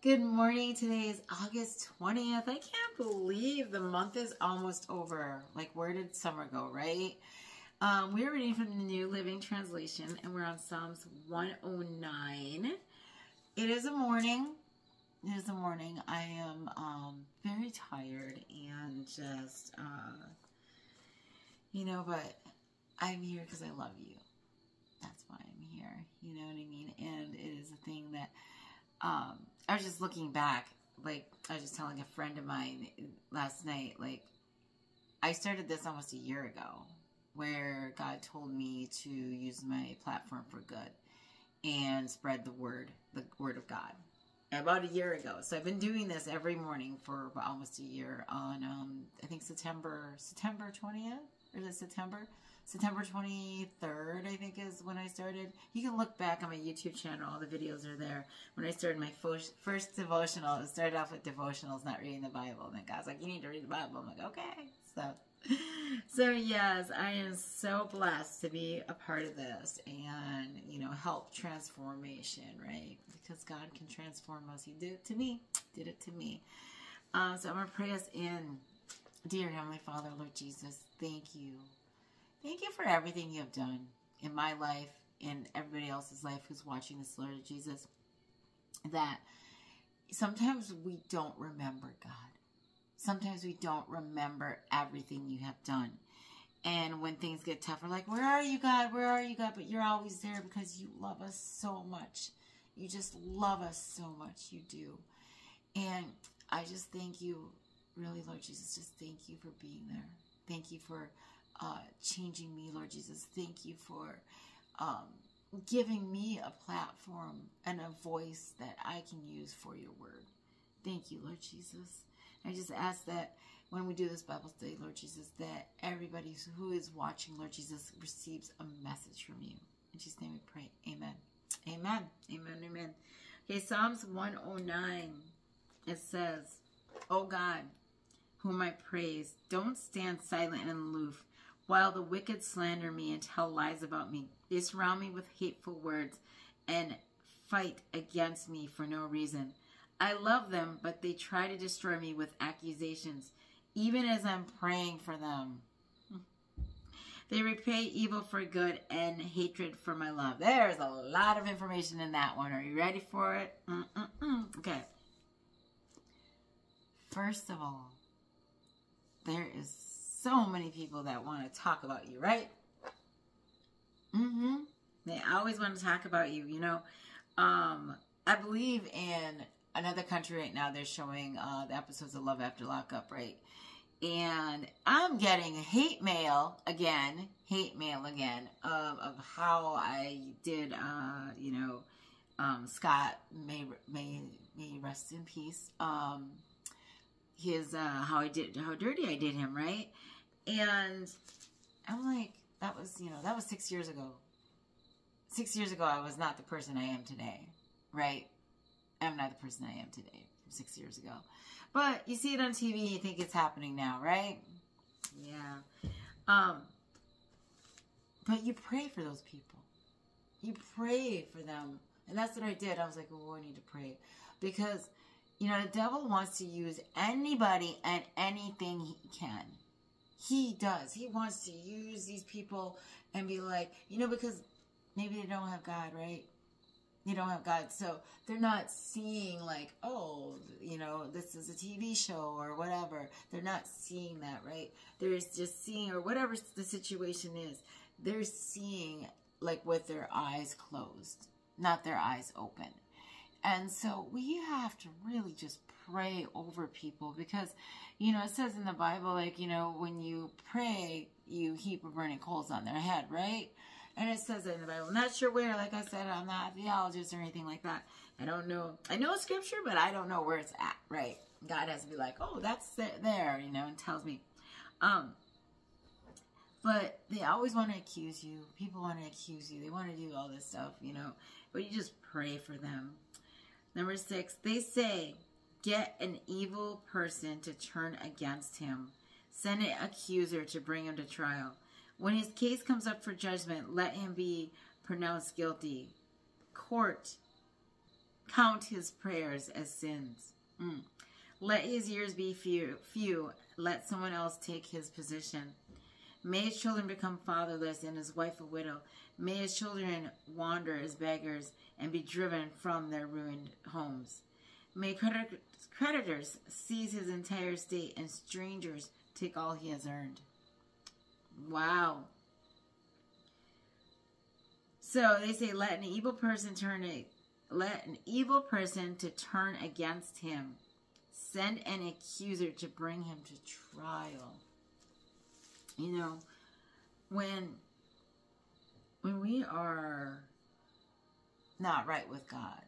Good morning. Today is August 20th. I can't believe the month is almost over. Like, where did summer go, right? We're reading from the New Living Translation, and we're on Psalms 109. It is a morning. It is a morning. I am very tired and just, you know, but I'm here because I love you. That's why I'm here. You know what I mean? And it is a thing that... I was just looking back, like, I was just telling a friend of mine last night, like, I started this almost a year ago, where God told me to use my platform for good, and spread the word of God, about a year ago, so I've been doing this every morning for almost a year, on, I think September 20th, or is it September? September 23rd, I think, is when I started. You can look back on my YouTube channel. All the videos are there. When I started my first devotional, it started off with devotionals, not reading the Bible. And then God's like, you need to read the Bible. I'm like, okay. So yes, I am so blessed to be a part of this and, you know, help transformation, right? Because God can transform us. He did it to me. So I'm going to pray us in. Dear Heavenly Father, Lord Jesus, thank you. Thank you for everything you have done in my life and everybody else's life who's watching this, Lord Jesus, that sometimes we don't remember, God. Sometimes we don't remember everything you have done. And when things get tough, we're like, where are you, God? Where are you, God? But you're always there because you love us so much. You just love us so much. You do. And I just thank you, really, Lord Jesus, just thank you for being there. Thank you for... changing me, Lord Jesus. Thank you for giving me a platform and a voice that I can use for your word. Thank you, Lord Jesus. I just ask that when we do this Bible study, Lord Jesus, that everybody who is watching, Lord Jesus, receives a message from you. In Jesus' name we pray. Amen. Amen. Amen. Amen. Okay, Psalms 109. It says, O God, whom I praise, don't stand silent and aloof while the wicked slander me and tell lies about me. They surround me with hateful words and fight against me for no reason. I love them, but they try to destroy me with accusations, even as I'm praying for them. They repay evil for good and hatred for my love. There's a lot of information in that one. Are you ready for it? Okay. First of all, there is so many people that want to talk about you, right? They always want to talk about you, you know. I believe in another country right now, they're showing the episodes of Love After Lockup, right? And I'm getting hate mail again, of how I did, you know, Scott, may rest in peace, his, how dirty I did him, right? And I'm like, that was, you know, that was 6 years ago. 6 years ago, I was not the person I am today, right? I'm not the person I am today from 6 years ago. But you see it on TV, you think it's happening now, right? Yeah. But you pray for those people. You pray for them. And that's what I did. I was like, well, I need to pray. Because... you know, the devil wants to use anybody and anything he can. He does. He wants to use these people and be like, you know, because maybe they don't have God, right? They don't have God. So they're not seeing like, oh, you know, this is a TV show or whatever. They're not seeing that, right? They're just seeing, or whatever the situation is, they're seeing like with their eyes closed, not their eyes open. And so we have to really just pray over people because, you know, it says in the Bible, like, you know, when you pray, you heap of burning coals on their head, right? And it says that in the Bible. I'm not sure where, like I said, I'm not a theologist or anything like that. I don't know. I know scripture, but I don't know where it's at, right? God has to be like, oh, that's there, you know, and tells me. But they always want to accuse you. People want to accuse you. They want to do all this stuff, you know, but you just pray for them. Number 6, they say, get an evil person to turn against him. Send an accuser to bring him to trial. When his case comes up for judgment, let him be pronounced guilty. Court Count his prayers as sins. Let his years be few. Let someone else take his position. May his children become fatherless and his wife a widow. May his children wander as beggars and be driven from their ruined homes. May creditors seize his entire estate and strangers take all he has earned. Wow. So they say, let an evil person turn against him. Send an accuser to bring him to trial. You know, when we are not right with God,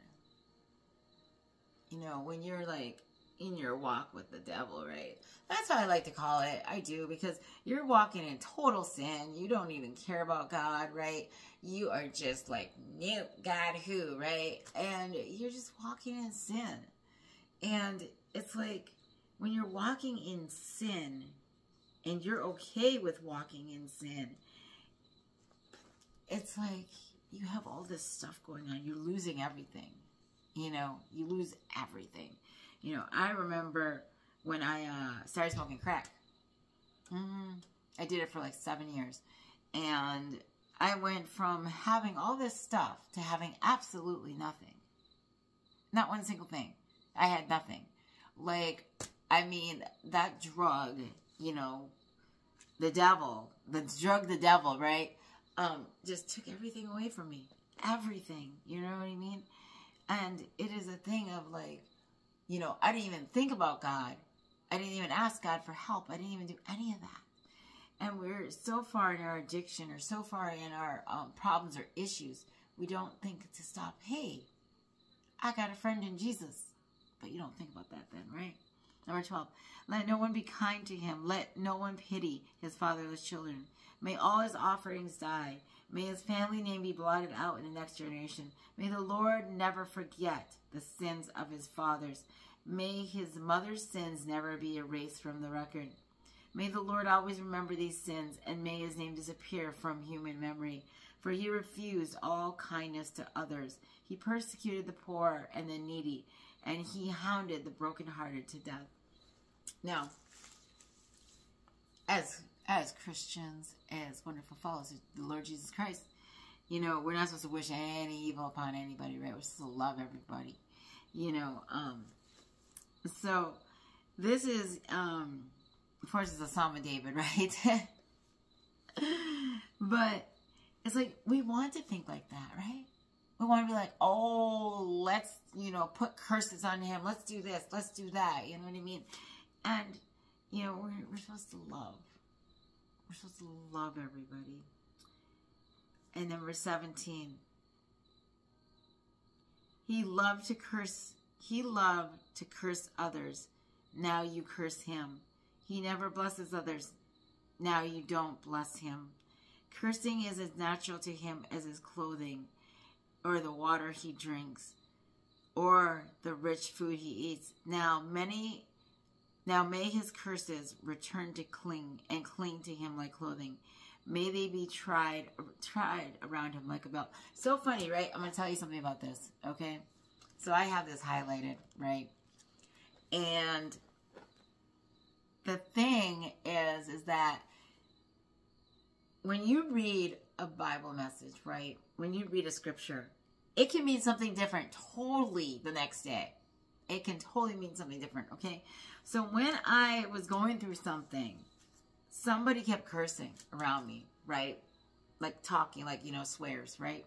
you know, when you're like in your walk with the devil, right? That's what I like to call it. I do, because you're walking in total sin. You don't even care about God, right? You are just like, nope, God who, right? And you're just walking in sin. And it's like when you're walking in sin, and you're okay with walking in sin, it's like you have all this stuff going on. You're losing everything. You know, you lose everything. You know, I remember when I started smoking crack. I did it for like 7 years. And I went from having all this stuff to having absolutely nothing. Not one single thing. I had nothing. Like, I mean, that drug... You know, the drug, the devil, right? Just took everything away from me. Everything. You know what I mean? And it is a thing of like, you know, I didn't even think about God. I didn't even ask God for help. I didn't even do any of that. And we're so far in our addiction or so far in our problems or issues, we don't think to stop. Hey, I got a friend in Jesus. But you don't think about that then, right? Number 12, let no one be kind to him. Let no one pity his fatherless children. May all his offerings die. May his family name be blotted out in the next generation. May the Lord never forget the sins of his fathers. May his mother's sins never be erased from the record. May the Lord always remember these sins, and may his name disappear from human memory. For he refused all kindness to others. He persecuted the poor and the needy, and he hounded the brokenhearted to death. Now, as Christians, as wonderful followers of the Lord Jesus Christ, you know, we're not supposed to wish any evil upon anybody, right? We're supposed to love everybody, you know. So this is, of course, it's a Psalm of David, right? But it's like, we want to think like that, right? We want to be like, oh, let's, you know, put curses on him. Let's do this. Let's do that. You know what I mean? And, you know, we're supposed to love. We're supposed to love everybody. And number 17. He loved to curse others. Now you curse him. He never blesses others. Now you don't bless him. Cursing is as natural to him as his clothing, or the water he drinks, or the rich food he eats. Now may his curses return to cling to him like clothing. May they be tried around him like a belt. So funny, right? I'm going to tell you something about this, okay? So I have this highlighted, right? And the thing is that when you read a Bible message, right? When you read a scripture, it can mean something different totally the next day. It can totally mean something different, okay? So when I was going through something, somebody kept cursing around me, right? Like talking, like, you know, swears, right?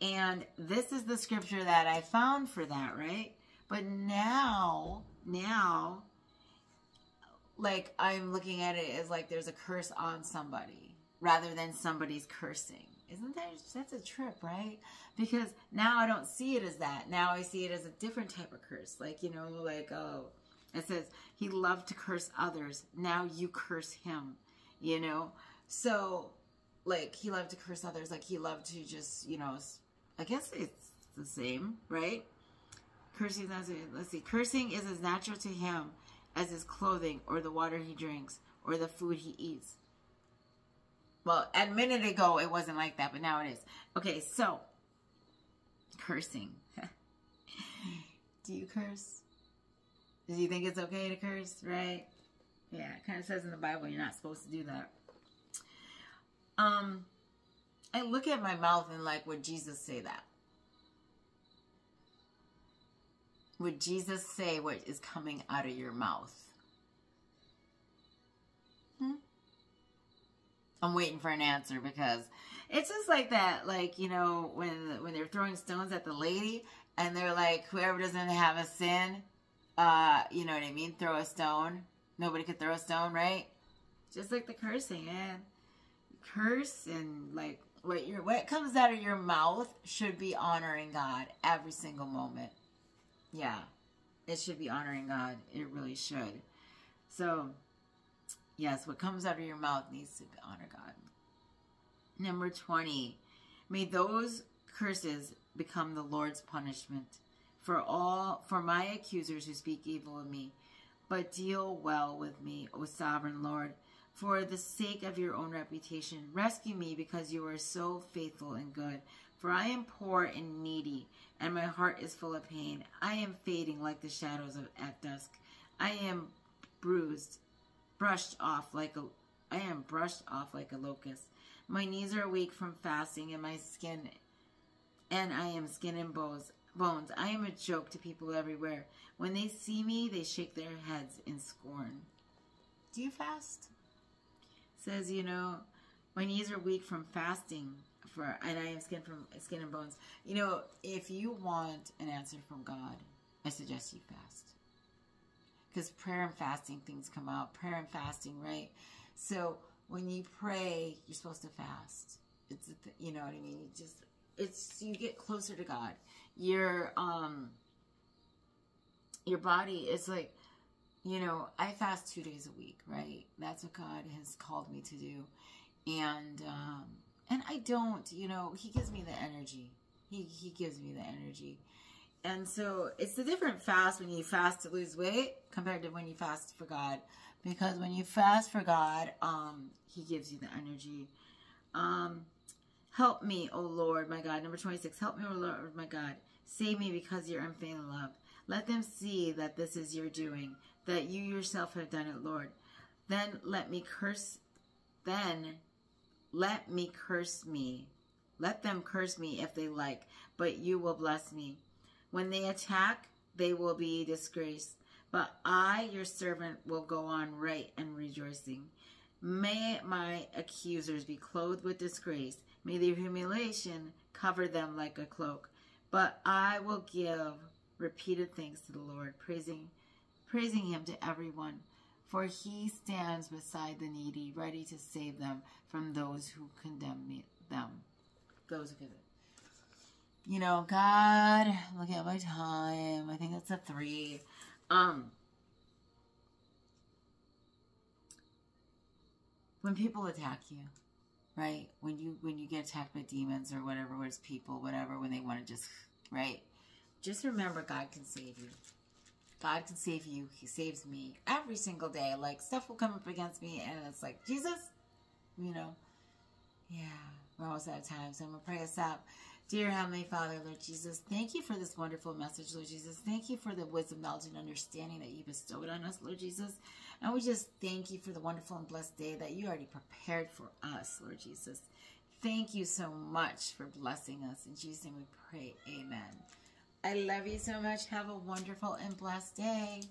And this is the scripture that I found for that, right? But now, like, I'm looking at it as like there's a curse on somebody, rather than somebody's cursing. Isn't that, that's a trip, right? Because now I don't see it as that. Now I see it as a different type of curse. Like, you know, like, oh, it says, he loved to curse others. Now you curse him, you know? So, like, he loved to curse others. Like, he loved to just, you know, I guess it's the same, right? Cursing is as natural to him as his clothing or the water he drinks or the food he eats. Well, a minute ago, it wasn't like that, but now it is. Okay, so, cursing. Do you curse? Do you think it's okay to curse, right? Yeah, it kind of says in the Bible you're not supposed to do that. I look at my mouth and like, would Jesus say that? Would Jesus say what is coming out of your mouth? I'm waiting for an answer, because it's just like that, like, you know, when they're throwing stones at the lady and they're like, whoever doesn't have a sin, you know what I mean? Throw a stone. Nobody could throw a stone, right? Just like the cursing, man. Curse and like what comes out of your mouth should be honoring God every single moment. Yeah, it should be honoring God. It really should. So, yes, what comes out of your mouth needs to honor God. Number 20, may those curses become the Lord's punishment for my accusers who speak evil of me, but deal well with me, O sovereign Lord, for the sake of your own reputation. Rescue me, because you are so faithful and good. For I am poor and needy, and my heart is full of pain. I am fading like the shadows at dusk. I am brushed off like a locust. My knees are weak from fasting, and my skin, and I am skin and bones. I am a joke to people everywhere. When they see me, they shake their heads in scorn. Do you fast? It says, you know, my knees are weak from fasting. And I am skin and bones. You know, if you want an answer from God, I suggest you fast. Because prayer and fasting, things come out. Prayer and fasting, right? So when you pray, you're supposed to fast. It's you know what I mean. You just you get closer to God. Your body is like, you know, I fast 2 days a week, right? That's what God has called me to do, and I don't, you know, he gives me the energy. He gives me the energy. And so it's a different fast when you fast to lose weight compared to when you fast for God. Because when you fast for God, he gives you the energy. Help me, O Lord, my God. Number 26, help me, O Lord, my God. Save me because of your unfailing love. Let them see that this is your doing, that you yourself have done it, Lord. Then let me curse, Let them curse me if they like, but you will bless me. When they attack, they will be disgraced. But I, your servant, will go on right and rejoicing. May my accusers be clothed with disgrace. May their humiliation cover them like a cloak. But I will give repeated thanks to the Lord, praising him to everyone. For he stands beside the needy, ready to save them from those who condemn them. Those who condemn. You know, God, look at my time. I think that's a 3. When people attack you, right? When you get attacked by demons or whatever, where it's people, whatever, when they want to just, right? Just remember, God can save you. God can save you. He saves me every single day. Like, stuff will come up against me, and it's like, Jesus, you know. Yeah, we're almost out of time, so I'm going to pray this up. Dear Heavenly Father, Lord Jesus, thank you for this wonderful message, Lord Jesus. Thank you for the wisdom, knowledge, and understanding that you bestowed on us, Lord Jesus. And we just thank you for the wonderful and blessed day that you already prepared for us, Lord Jesus. Thank you so much for blessing us. In Jesus' name we pray, amen. I love you so much. Have a wonderful and blessed day.